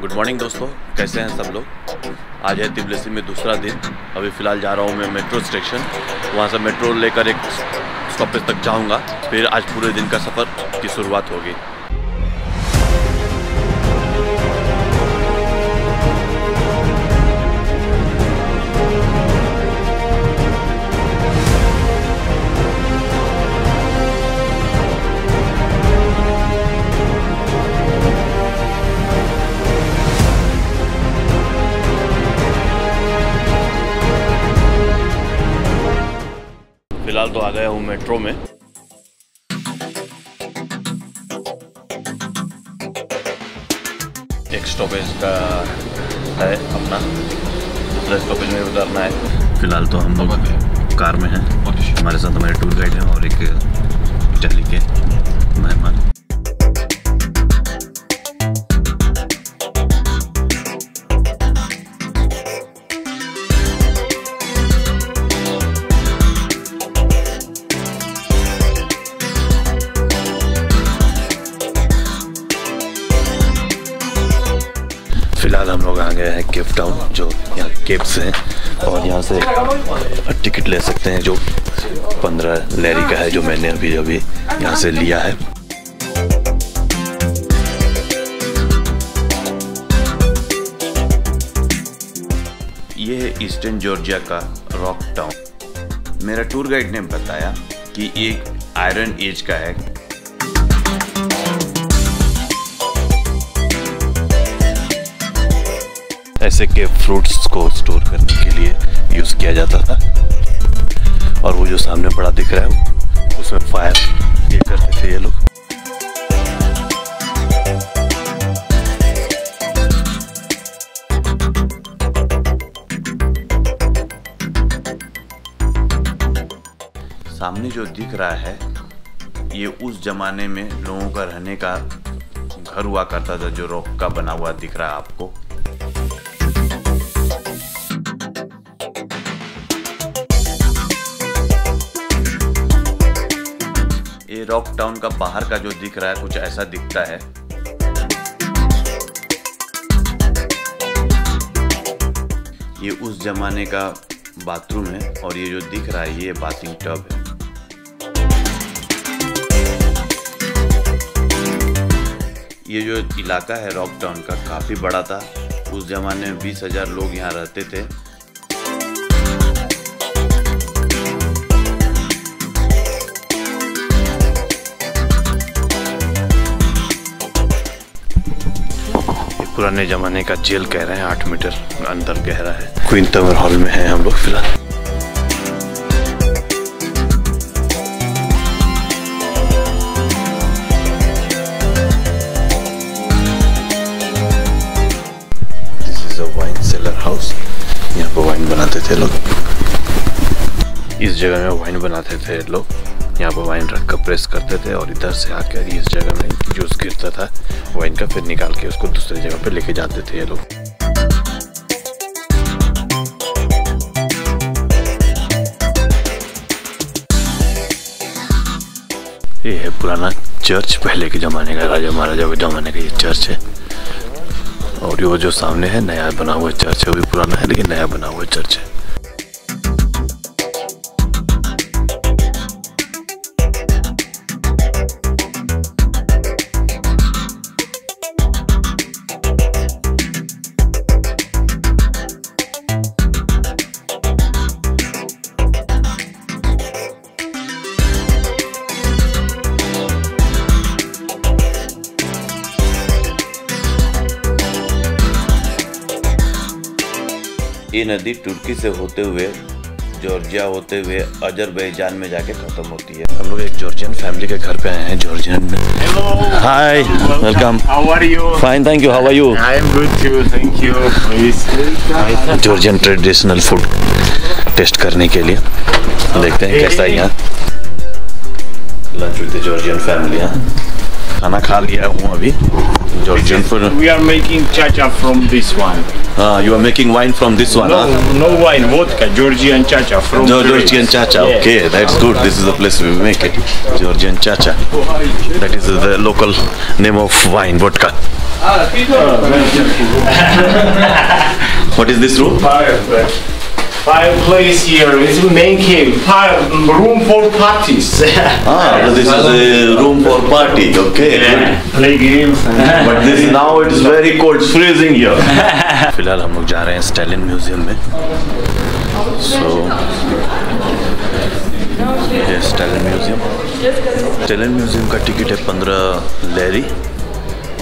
Good morning दोस्तों, कैसे हैं सब लोग। आज है उप्लिस्तिखे में दूसरा दिन। अभी फ़िलहाल जा रहा हूँ मैं मेट्रो स्टेशन, वहाँ से मेट्रो लेकर एक स्टॉपेज तक जाऊँगा, फिर आज पूरे दिन का सफ़र की शुरुआत होगी। फिलहाल तो आ गया हूँ मेट्रो में। एक स्टॉपेज का है अपना, दूसरा स्टॉपेज में उतरना है। फिलहाल तो हम लोग कार में हैं, हमारे साथ हमारे टूर गाइड हैं और एक इटली के मेहमान। फिलहाल हम लोग आ गए हैं केप टाउन, जो यहाँ केप्स हैं और यहाँ से टिकट ले सकते हैं जो 15 लेरी का है, जो मैंने अभी यहाँ से लिया है। ये है ईस्टर्न जॉर्जिया का रॉक टाउन। मेरा टूर गाइड ने बताया कि ये आयरन एज का है। ऐसे के फ्रूट्स को स्टोर करने के लिए यूज़ किया जाता था। और वो जो सामने बड़ा दिख रहा है उसमें फायर ये करते थे ये लोग। सामने जो दिख रहा है ये उस जमाने में लोगों का रहने का घर हुआ करता था, जो रॉक का बना हुआ दिख रहा है आपको। ये रॉक टाउन का बाहर का जो दिख रहा है कुछ ऐसा दिखता है। ये उस जमाने का बाथरूम है और ये जो दिख रहा है ये बाथिंग टब है। ये जो इलाका है रॉक टाउन का काफी बड़ा था। उस जमाने में 20,000 लोग यहाँ रहते थे। पुराने जमाने का जेल कह रहे हैं, 8 मीटर अंदर गहरा है। क्वीन तमर हॉल में है हम लोग फिलहाल। This is a wine cellar house. यहाँ पर वाइन बनाते थे लोग, इस जगह में वाइन बनाते थे लोग। यहाँ पर वाइन रख कर प्रेस करते थे और इधर से आकर इस जगह में जूस गिरता था वाइन का, फिर निकाल के उसको दूसरी जगह पे लेके जाते थे ये लोग। ये है पुराना चर्च, पहले के जमाने का, राजा महाराजा के जमाने का ये चर्च है। और ये जो सामने है नया बना हुआ चर्च है, वो भी पुराना है लेकिन नया बना हुआ चर्च है। ये नदी तुर्की से होते हुए जॉर्जिया होते हुए अजरबैजान में जाके खत्म होती है। हम लोग एक जॉर्जियन फैमिली के घर पे आए हैं जॉर्जियन में। Hi, welcome, how are you? Fine, thank you, how are you? I am good too, thank you. Georgian traditional food taste करने के लिए देखते हैं कैसा है यहाँ। लंच विद जॉर्जियन फैमिली, खाना खा लिया हूँ अभी। Georgian food. We are making chacha from this one. You are making wine from this one. No, no wine, vodka. Georgian chacha from. No, Georgian chacha. Yes. Okay, that's good. This is the place we make it. Georgian chacha. That is the local name of wine, vodka. What is this room? Fireplace here. It's the main cave. Room for parties. This is a room for party. Okay. Yeah. Play games. But this now it is very cold. It's freezing here. फिलहाल हम लोग जा रहे हैं Stalin museum में. ये Stalin museum. Stalin museum का ticket है 15 लेरी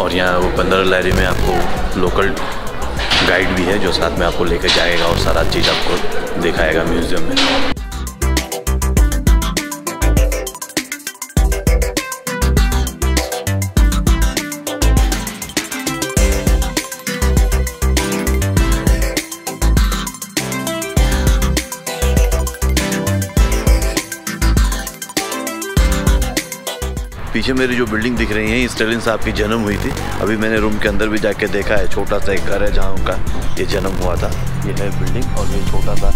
और यहाँ वो 15 लेरी में आपको लोकल गाइड भी है जो साथ में आपको लेकर जाएगा और सारा चीज़ आपको दिखाएगा म्यूजियम में. पीछे मेरी जो बिल्डिंग दिख रही है स्टालिन साहब की जन्म हुई थी. अभी मैंने रूम के अंदर भी जाके देखा है. छोटा सा एक घर है जहाँ उनका ये जन्म हुआ था. ये है बिल्डिंग और ये छोटा सा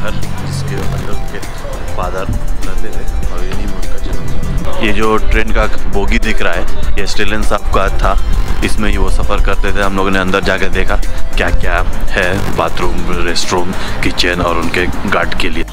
घर जिसके अंदर उनके फादर रहते थे और ये उनका जन्म. ये जो ट्रेन का बोगी दिख रहा है ये स्टालिन साहब का था. इसमें ही वो सफ़र करते थे. हम लोगों ने अंदर जाके देखा क्या क्या है बाथरूम रेस्ट रूम किचन और उनके गार्ड के लिए.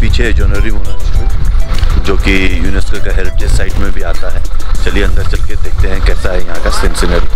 पीछे जोनरी मोनास्ट्री जो कि यूनेस्को का हेरिटेज साइट में भी आता है. चलिए अंदर चल के देखते हैं कैसा है यहाँ का सीनरी.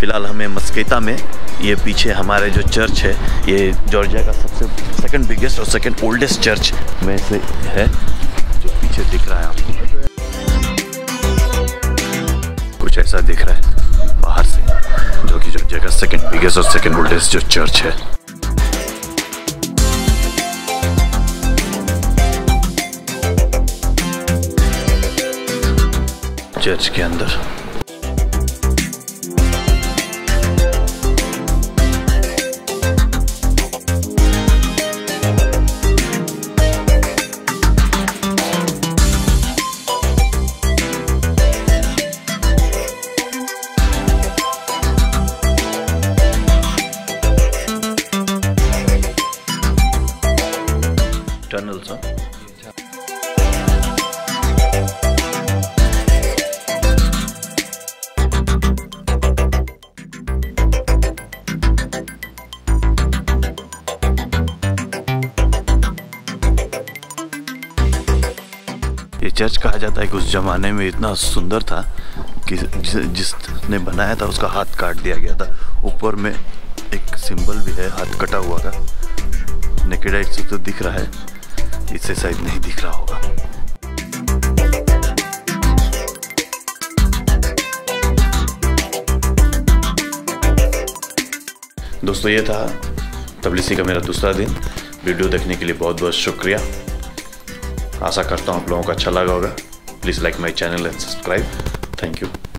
फिलहाल हमें मस्केता में ये पीछे हमारे जो चर्च है ये जॉर्जिया का सबसे सेकंड बिगेस्ट और सेकंड ओल्डेस्ट चर्च में से है जो पीछे दिख रहा है आपको. कुछ ऐसा दिख रहा है बाहर से जो कि जॉर्जिया का सेकंड बिगेस्ट और सेकंड ओल्डेस्ट जो चर्च है. चर्च के अंदर टनल्स हैं. ये चर्च कहा जाता है कि उस जमाने में इतना सुंदर था कि जिसने बनाया था उसका हाथ काट दिया गया था. ऊपर में एक सिंबल भी है हाथ कटा हुआ का. नेकेड आइड से तो दिख रहा है इससे शायद नहीं दिख रहा होगा. दोस्तों ये था तबलीसी का मेरा दूसरा दिन. वीडियो देखने के लिए बहुत बहुत शुक्रिया. आशा करता हूँ आप लोगों को अच्छा लगा होगा. Please like my channel and subscribe. Thank you.